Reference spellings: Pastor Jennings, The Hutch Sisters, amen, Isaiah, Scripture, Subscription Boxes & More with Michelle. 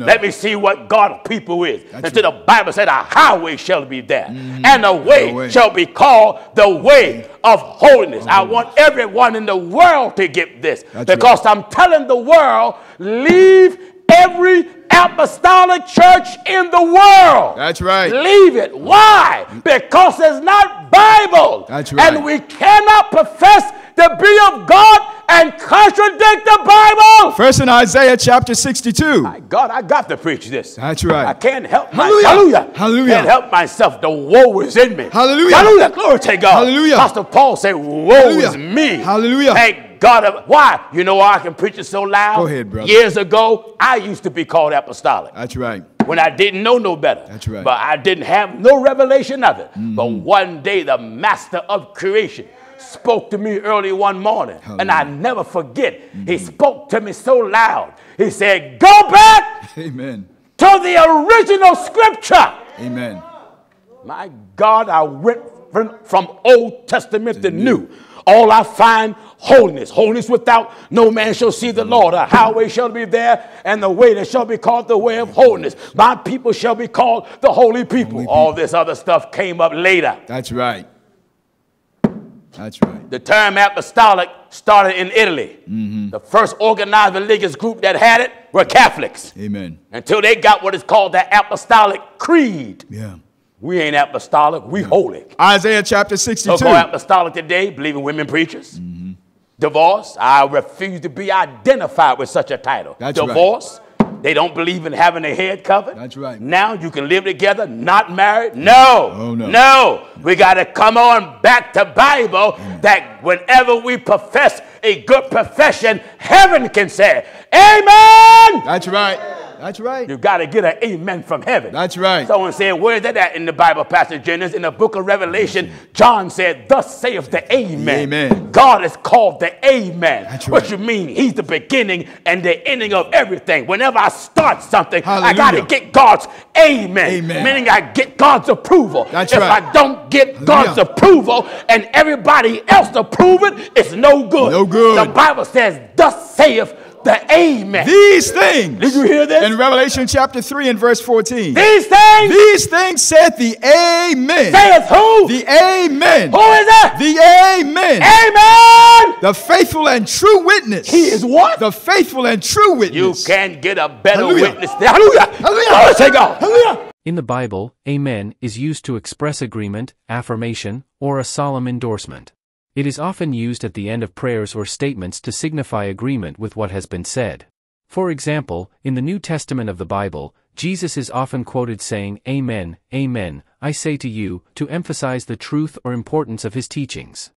No. Let me see what God's people is. That's until the Bible said a highway shall be there. And a way, shall be called the way of holiness. I want everyone in the world to get this. That's because I'm telling the world, leave every apostolic church in the world. That's right. Leave it. Why? Because it's not Bible. That's right. And we cannot profess the be of God and contradict the Bible. First in Isaiah chapter 62. My God, I got to preach this. That's right. I can't help myself. Hallelujah. Hallelujah. Can't help myself. The woe is in me. Hallelujah. Hallelujah. Glory to God. Hallelujah. Pastor Paul said, woe is me. Hallelujah. Thank God. Why? You know why I can preach it so loud? Go ahead, brother. Years ago, I used to be called apostolic. That's right. When I didn't know no better. That's right. But I didn't have no revelation of it. But one day, the master of creation spoke to me early one morning, and I never forget. He spoke to me so loud. He said, go back to the original scripture. Amen. My God, I went from Old Testament to New. All I find holiness. Holiness without no man shall see the Lord. A highway shall be there, and the way that shall be called the way of holiness. My people shall be called the holy people. All this other stuff came up later. That's right. That's right. The term apostolic started in Italy. The first organized religious group that had it were Catholics. Amen. Until they got what is called the apostolic creed. Yeah. We ain't apostolic. We holy. Isaiah chapter 62. So called apostolic today, believing women preachers. Divorce. I refuse to be identified with such a title. That's divorce. They don't believe in having their head covered. That's right. Now you can live together, not married. No. Oh, no. No. We got to come on back to Bible that whenever we profess a good profession, heaven can say, amen. That's right. That's right. You got to get an amen from heaven. That's right. Someone said, where is that at in the Bible, Pastor Jennings? In the book of Revelation, John said, thus saith the amen. Amen. God is called the amen. That's right. What you mean? He's the beginning and the ending of everything. Whenever I start something, I got to get God's amen. Meaning I get God's approval. That's right. If I don't get God's approval and everybody else approve it, it's no good. No good. The Bible says, thus saith the amen. These things. Did you hear this? In Revelation chapter 3 and verse 14. These things. These things saith the amen. Saith who? The amen. Who is that? The amen. Amen. The faithful and true witness. He is what? The faithful and true witness. You can't get a better witness. Hallelujah. Hallelujah. Hallelujah. In the Bible, amen is used to express agreement, affirmation, or a solemn endorsement. It is often used at the end of prayers or statements to signify agreement with what has been said. For example, in the New Testament of the Bible, Jesus is often quoted saying, amen, amen, I say to you, to emphasize the truth or importance of his teachings.